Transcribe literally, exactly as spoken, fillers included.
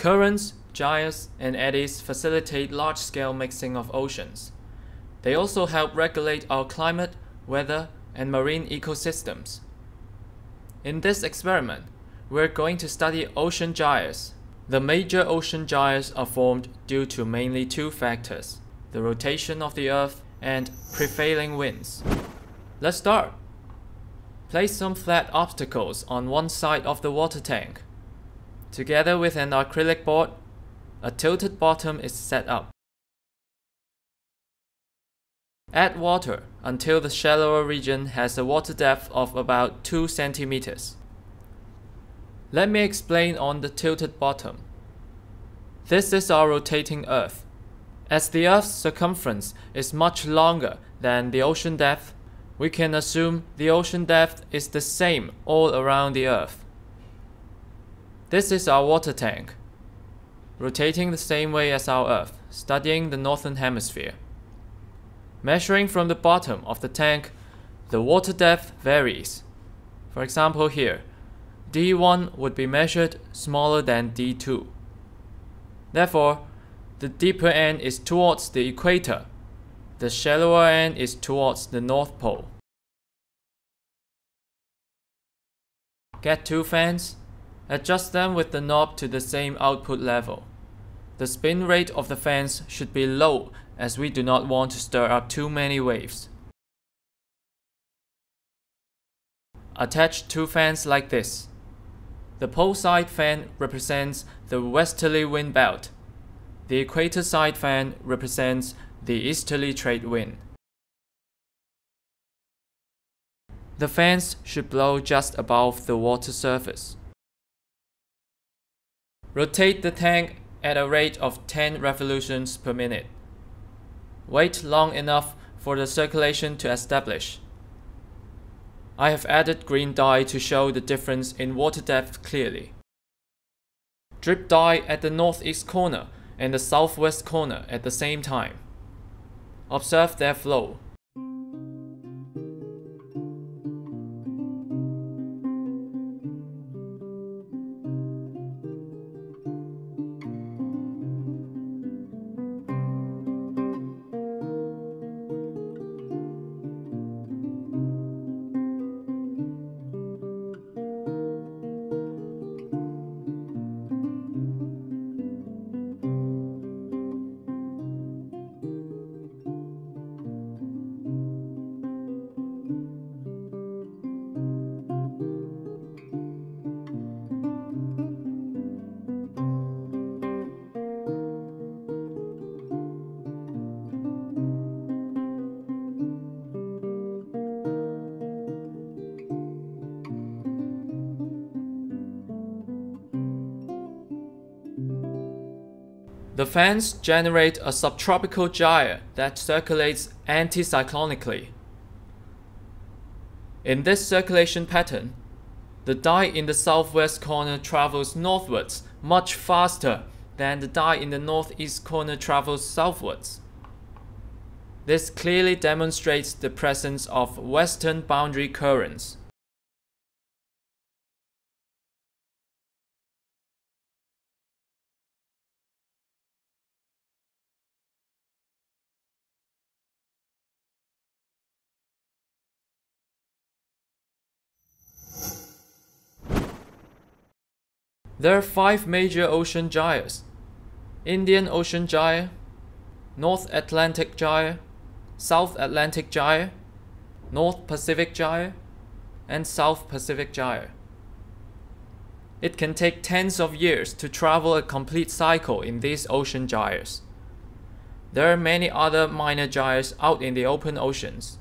Currents, gyres, and eddies facilitate large-scale mixing of oceans. They also help regulate our climate, weather, and marine ecosystems. In this experiment, we're going to study ocean gyres. The major ocean gyres are formed due to mainly two factors: the rotation of the Earth and prevailing winds. Let's start! Place some flat obstacles on one side of the water tank. Together with an acrylic board, a tilted bottom is set up. Add water until the shallower region has a water depth of about two centimeters. Let me explain on the tilted bottom. This is our rotating Earth. As the Earth's circumference is much longer than the ocean depth, we can assume the ocean depth is the same all around the Earth. This is our water tank, rotating the same way as our Earth, studying the northern hemisphere. Measuring from the bottom of the tank, the water depth varies. For example here, D one would be measured smaller than D two. Therefore, the deeper end is towards the equator, the shallower end is towards the North Pole. Get two fans. Adjust them with the knob to the same output level. The spin rate of the fans should be low as we do not want to stir up too many waves. Attach two fans like this. The pole side fan represents the westerly wind belt. The equator side fan represents the easterly trade wind. The fans should blow just above the water surface. Rotate the tank at a rate of ten revolutions per minute. Wait long enough for the circulation to establish. I have added green dye to show the difference in water depth clearly. Drip dye at the northeast corner and the southwest corner at the same time. Observe their flow. The fans generate a subtropical gyre that circulates anticyclonically. In this circulation pattern, the dye in the southwest corner travels northwards much faster than the dye in the northeast corner travels southwards. This clearly demonstrates the presence of western boundary currents. There are five major ocean gyres: Indian Ocean Gyre, North Atlantic Gyre, South Atlantic Gyre, North Pacific Gyre, and South Pacific Gyre. It can take tens of years to travel a complete cycle in these ocean gyres. There are many other minor gyres out in the open oceans.